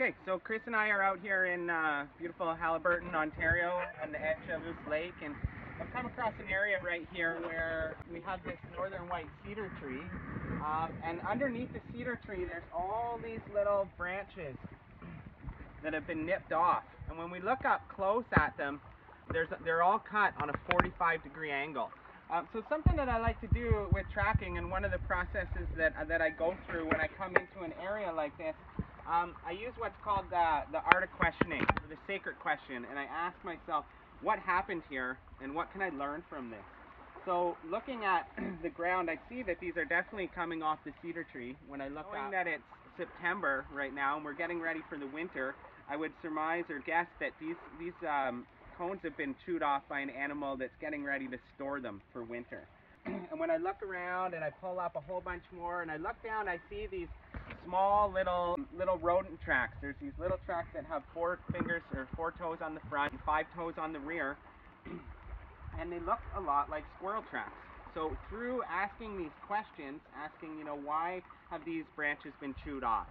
Okay, so Chris and I are out here in beautiful Haliburton, Ontario, on the edge of this lake, and I've come across an area right here where we have this northern white cedar tree, and underneath the cedar tree there's all these little branches that have been nipped off, and when we look up close at them, they're all cut on a 45-degree angle. So something that I like to do with tracking, and one of the processes that I go through when I come into an area like this, I use what's called the art of questioning, or the sacred question, and I ask myself, what happened here, and what can I learn from this? So looking at the ground, I see that these are definitely coming off the cedar tree. When I look up, that it's September right now, and we're getting ready for the winter, I would surmise or guess that these cones have been chewed off by an animal that's getting ready to store them for winter. And when I look around and I pull up a whole bunch more and I look down, I see these small little rodent tracks. There's these little tracks that have 4 fingers or 4 toes on the front and 5 toes on the rear, and they look a lot like squirrel tracks. So through asking these questions, asking, why have these branches been chewed off?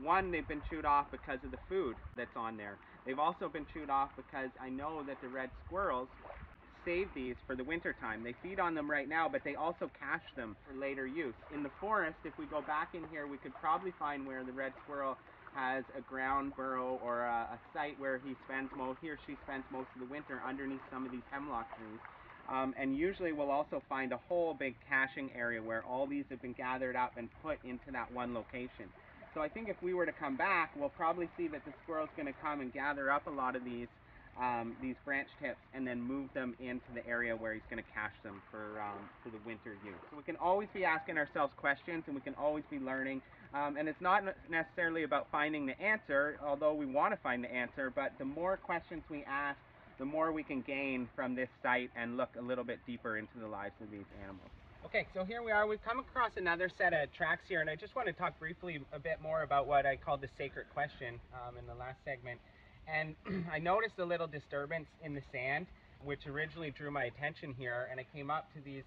One, they've been chewed off because of the food that's on there. They've also been chewed off because I know that the red squirrels save these for the winter time. They feed on them right now, but they also cache them for later use. In the forest, if we go back in here, we could probably find where the red squirrel has a ground burrow or a site where he or she spends most of the winter underneath some of these hemlock trees. And usually we'll also find a whole big caching area where all these have been gathered up and put into that one location. So I think if we were to come back, we'll probably see that the squirrel's going to come and gather up a lot of these branch tips and then move them into the area where he's going to cache them for the winter use. So we can always be asking ourselves questions, and we can always be learning. And it's not necessarily about finding the answer, although we want to find the answer, but the more questions we ask, the more we can gain from this site and look a little bit deeper into the lives of these animals. Okay, so here we are. We've come across another set of tracks here, and I just want to talk briefly a bit more about what I called the sacred question in the last segment. And I noticed a little disturbance in the sand, which originally drew my attention here, and I came up to these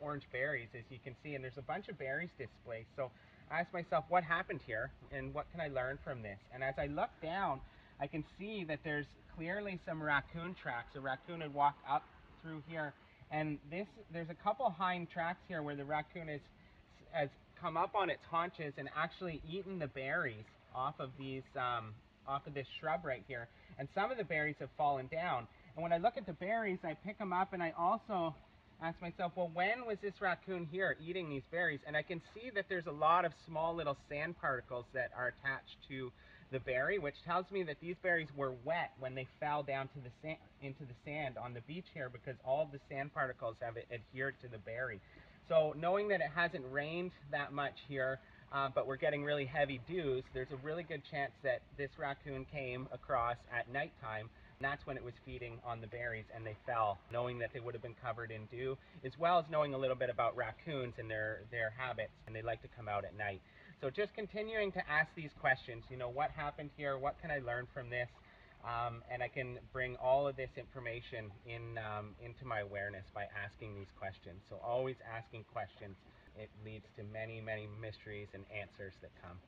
orange berries, as you can see, and there's a bunch of berries displaced. So I asked myself, what happened here, and what can I learn from this? And as I look down, I can see that there's clearly some raccoon tracks. A raccoon had walked up through here. And there's a couple hind tracks here where the raccoon has come up on its haunches and actually eaten the berries off of this shrub right here. And some of the berries have fallen down. And when I look at the berries, I pick them up, and I also ask myself, well, when was this raccoon here eating these berries? And I can see that there's a lot of small little sand particles that are attached to the berry, which tells me that these berries were wet when they fell down to the sand, into the sand on the beach here, because all the sand particles have adhered to the berry. So knowing that it hasn't rained that much here, but we're getting really heavy dews, there's a really good chance that this raccoon came across at nighttime, and that's when it was feeding on the berries and they fell, knowing that they would have been covered in dew, as well as knowing a little bit about raccoons and their habits, and they like to come out at night. So just continuing to ask these questions, what happened here, what can I learn from this, and I can bring all of this information into my awareness by asking these questions. So always asking questions. It leads to many, many mysteries and answers that come.